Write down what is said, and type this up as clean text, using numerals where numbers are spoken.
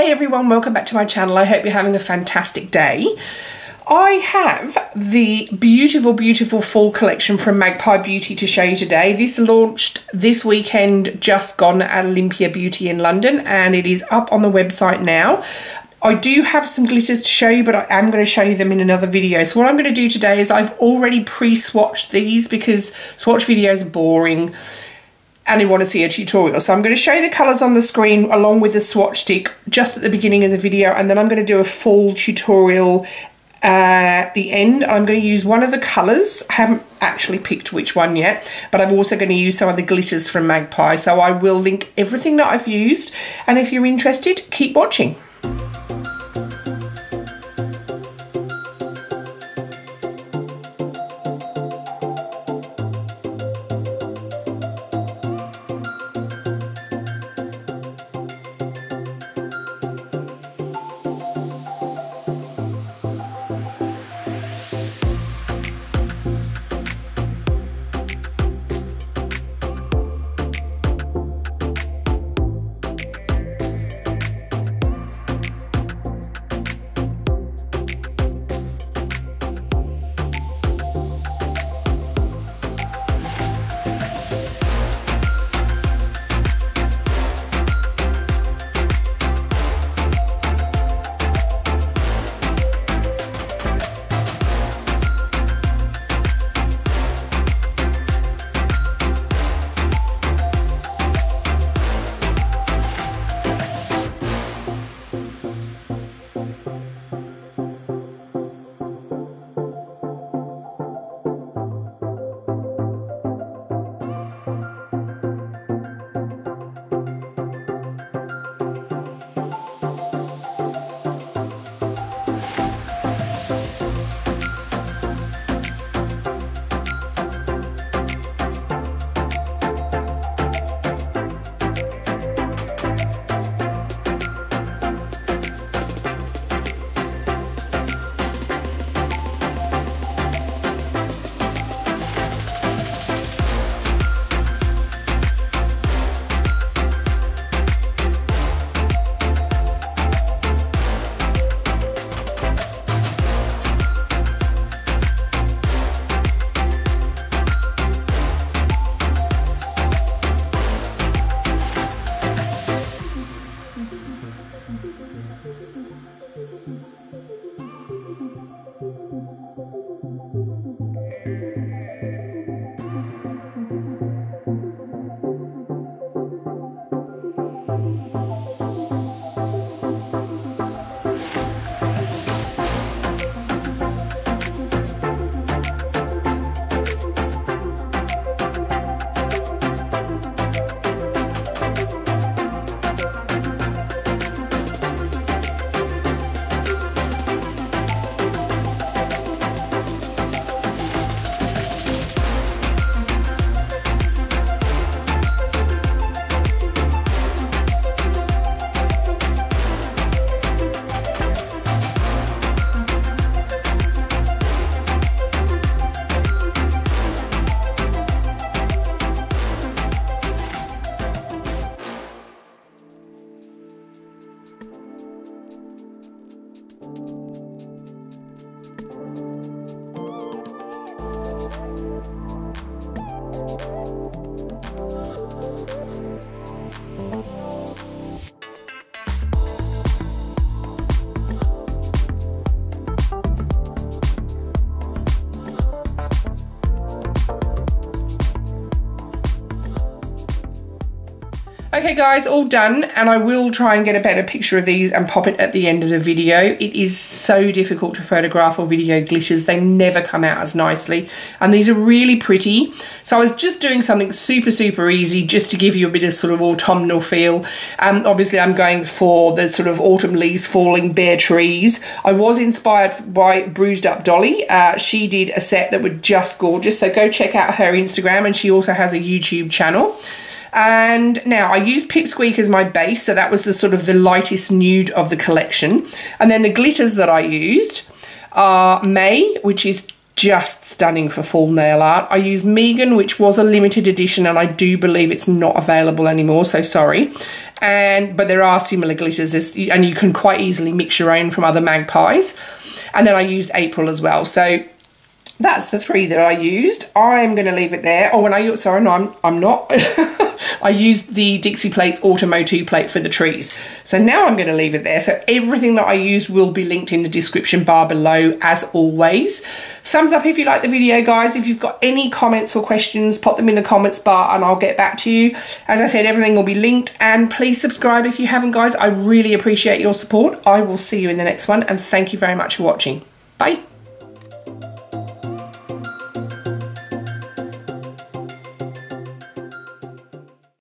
Hey everyone, welcome back to my channel. I hope you're having a fantastic day. I have the beautiful, beautiful fall collection from Magpie Beauty to show you today. This launched this weekend, just gone, at Olympia Beauty in London, and it is up on the website now. I do have some glitters to show you, but I am going to show you them in another video. So what I'm going to do today is I've already pre-swatched these because swatch videos are boring and you want to see a tutorial. So I'm going to show you the colours on the screen along with the swatch stick just at the beginning of the video, and then I'm going to do a full tutorial at the end. I'm going to use one of the colours. I haven't actually picked which one yet, but I'm also going to use some of the glitters from Magpie. So I will link everything that I've used, and if you're interested, keep watching. Okay guys, all done, and I will try and get a better picture of these and pop it at the end of the video. It is so difficult to photograph or video glitters. They never come out as nicely, and these are really pretty. So I was just doing something super, super easy just to give you a bit of sort of autumnal feel. Obviously I'm going for the sort of autumn leaves falling, bare trees. I was inspired by Bruised Up Dolly. She did a set that were just gorgeous, so go check out her Instagram, and she also has a YouTube channel. And now I used Pip Squeak as my base, so that was the sort of the lightest nude of the collection. And then the glitters that I used are May, which is just stunning for fall nail art. I used Meghan, which was a limited edition, and I do believe it's not available anymore, so sorry. but there are similar glitters, and you can quite easily mix your own from other Magpies. And then I used April as well. So that's the three that I used. I'm going to leave it there. Oh, when I used, sorry, no, I'm not. I used the Dixie Plates Autumn 02 plate for the trees. So now I'm going to leave it there. So everything that I used will be linked in the description bar below, as always. Thumbs up if you like the video, guys. If you've got any comments or questions, pop them in the comments bar and I'll get back to you. As I said, everything will be linked. And please subscribe if you haven't, guys. I really appreciate your support. I will see you in the next one. And thank you very much for watching. Bye.